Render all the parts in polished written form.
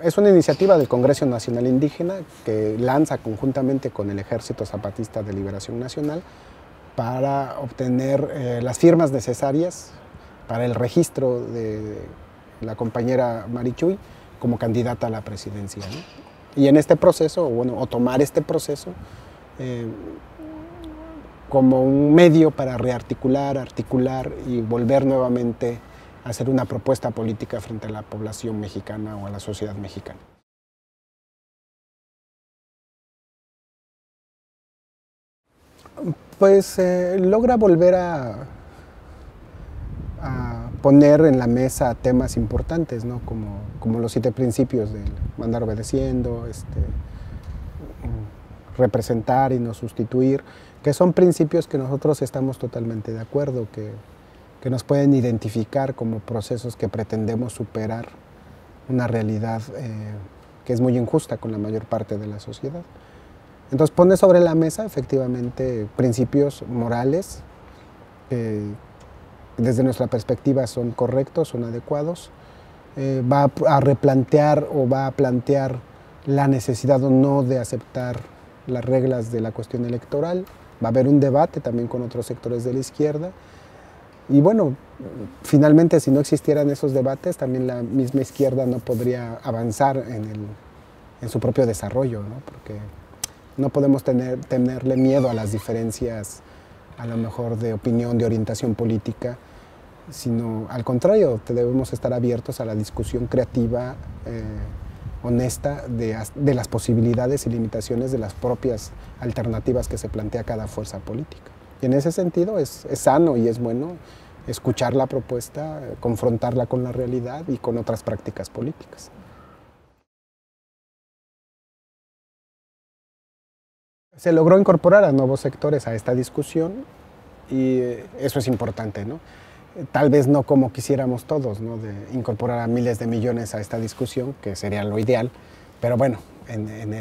Es una iniciativa del Congreso Nacional Indígena que lanza conjuntamente con el Ejército Zapatista de Liberación Nacional para obtener las firmas necesarias para el registro de la compañera Marichuy como candidata a la presidencia, ¿no? Y en este proceso, o tomar este proceso como un medio para rearticular, articular y volver nuevamente a hacer una propuesta política frente a la población mexicana o a la sociedad mexicana. Pues logra volver a poner en la mesa temas importantes, ¿no? Como los 7 principios del mandar obedeciendo, representar y no sustituir, que son principios que nosotros estamos totalmente de acuerdo, que nos pueden identificar como procesos que pretendemos superar una realidad que es muy injusta con la mayor parte de la sociedad. Entonces pone sobre la mesa efectivamente principios morales que desde nuestra perspectiva son correctos, son adecuados, va a replantear o va a plantear la necesidad o no de aceptar las reglas de la cuestión electoral, va a haber un debate también con otros sectores de la izquierda y bueno, finalmente si no existieran esos debates también la misma izquierda no podría avanzar en su propio desarrollo, ¿no? Porque no podemos tenerle miedo a las diferencias, a lo mejor de opinión, de orientación política, sino al contrario, debemos estar abiertos a la discusión creativa, honesta, de las posibilidades y limitaciones de las propias alternativas que se plantea cada fuerza política. Y en ese sentido es sano y es bueno escuchar la propuesta, confrontarla con la realidad y con otras prácticas políticas. Se logró incorporar a nuevos sectores a esta discusión y eso es importante, ¿no? Tal vez no como quisiéramos todos, ¿no? De incorporar a miles de millones a esta discusión, que sería lo ideal, pero bueno, en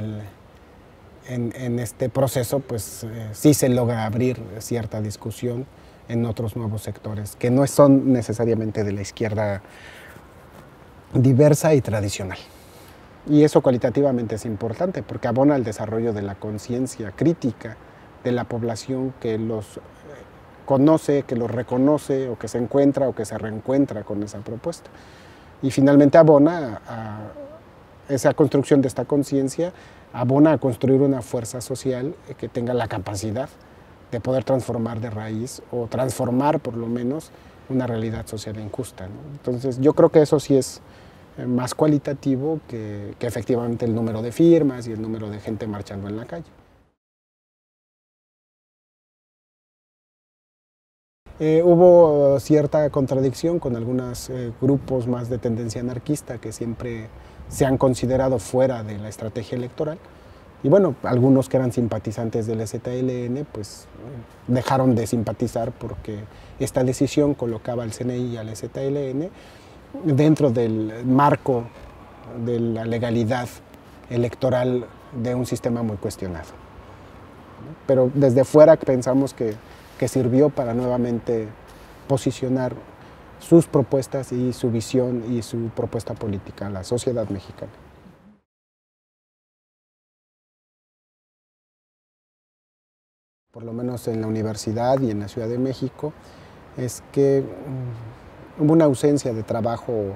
este proceso pues sí se logra abrir cierta discusión en otros nuevos sectores que no son necesariamente de la izquierda diversa y tradicional. Y eso cualitativamente es importante porque abona el desarrollo de la conciencia crítica de la población que los conoce, que los reconoce o que se encuentra o que se reencuentra con esa propuesta. Y finalmente abona a esa construcción de esta conciencia, abona a construir una fuerza social que tenga la capacidad de poder transformar de raíz o transformar por lo menos una realidad social injusta, ¿no? Entonces yo creo que eso sí es más cualitativo que efectivamente el número de firmas y el número de gente marchando en la calle. Hubo cierta contradicción con algunos grupos más de tendencia anarquista que siempre se han considerado fuera de la estrategia electoral. Y bueno, algunos que eran simpatizantes del EZLN, pues dejaron de simpatizar porque esta decisión colocaba al CNI y al EZLN dentro del marco de la legalidad electoral de un sistema muy cuestionado. Pero desde fuera pensamos que sirvió para nuevamente posicionar sus propuestas y su visión y su propuesta política a la sociedad mexicana. Por lo menos en la universidad y en la Ciudad de México, es que hubo una ausencia de trabajo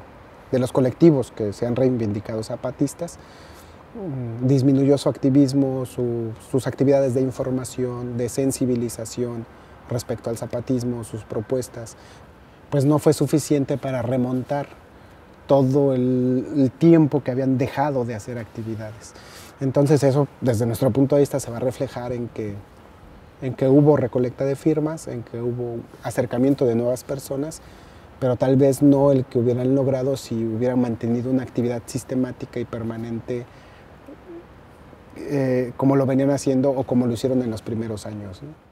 de los colectivos que se han reivindicado zapatistas, disminuyó su activismo, sus actividades de información, de sensibilización respecto al zapatismo, sus propuestas, pues no fue suficiente para remontar todo el tiempo que habían dejado de hacer actividades. Entonces eso, desde nuestro punto de vista, se va a reflejar en que hubo recolecta de firmas, en que hubo acercamiento de nuevas personas, pero tal vez no el que hubieran logrado si hubieran mantenido una actividad sistemática y permanente como lo venían haciendo o como lo hicieron en los primeros años, ¿no?